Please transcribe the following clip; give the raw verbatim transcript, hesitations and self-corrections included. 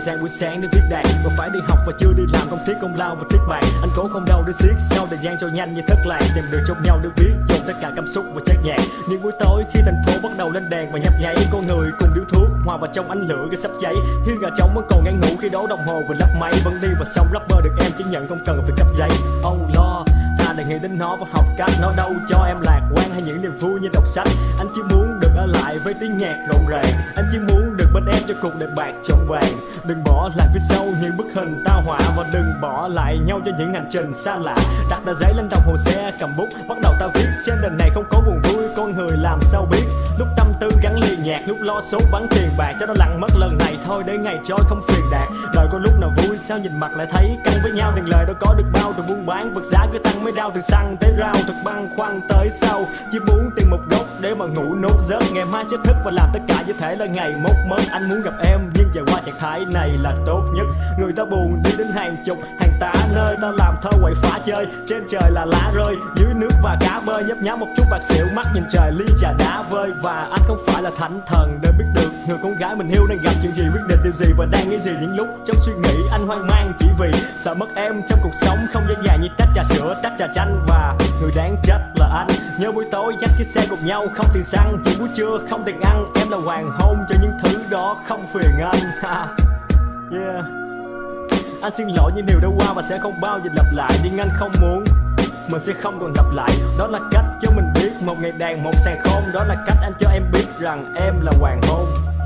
gian buổi sáng để viết đầy, còn phải đi học và chưa đi làm, không tiếc công lao và tiếc bạc. Anh cố không đâu để xiết sau thời gian cho nhanh như thất lạc, tìm đường trong nhau để viết dồn tất cả cảm xúc và chất nhạc. Những buổi tối khi thành phố bắt đầu lên đèn và nhấp nháy, con người cùng điếu thuốc hòa vào trong ánh lửa gây sắp cháy. Hiên gà trống vẫn còn ngang ngủ khi đổ đồng hồ và lắp máy, vẫn đi và xong rapper được em chứng nhận không cần phải cấp giấy. Oh lo ta đã nghĩ đến nó và học cách nó đâu cho em lạc quan hay những niềm vui như đọc sách. Anh chỉ muốn được ở lại với tiếng nhạc rộn ràng, anh chỉ muốn được bên em cho cuộc đời bạc trọn vẹn. Đừng bỏ lại phía sau những bức hình tao họa, và đừng bỏ lại nhau cho những hành trình xa lạ. Đặt tờ giấy lên đồng hồ xe, cầm bút bắt đầu tao viết, trên đời này không có buồn vui, con người làm sao biết. Lúc tâm tư gắn liền nhạc, lúc lo số vắng tiền bạc, cho nó lặng mất lần này thôi để ngày trôi không phiền đạt. Đời có lúc nào vui sao nhìn mặt lại thấy căng với nhau, tiền lời đâu có được bao, từ buôn bán vật giá cứ tăng mới đau, từ xăng tới rau, thật băng khoăn tới sau. Chỉ muốn tìm một gốc để mà ngủ nốt giấc, ngày mai sẽ thức và làm tất cả như thể là ngày mốt mới. Anh muốn gặp em nhưng giờ qua trạng thái này là tốt nhất. Người ta buồn đi đến hàng chục hàng tá nơi, ta làm thơ quậy phá chơi, trên trời là lá rơi, dưới nước và cá bơi, nhấp nháp một chút bạc xỉu, mắt nhìn trời ly trà đá vơi. Và anh không phải là thánh thần để biết được người con gái mình yêu đang gặp chuyện gì, quyết định điều gì và đang nghĩ gì. Những lúc trong suy nghĩ anh hoang mang chỉ vì sợ mất em trong cuộc sống không dễ dàng như tách trà sữa, tách trà chanh. Và người đáng trách là anh, nhớ buổi tối dắt chiếc xe cùng nhau không tiền xăng, chỉ buổi trưa không tiền ăn, em là hoàng hôn cho những thứ đó không phiền anh. Yeah. Anh xin lỗi những điều đã qua và sẽ không bao giờ lặp lại, nhưng anh không muốn mình sẽ không còn lặp lại. Đó là cách cho mình biết một ngày đàn một sàng khôn, đó là cách anh cho em biết rằng em là hoàng hôn.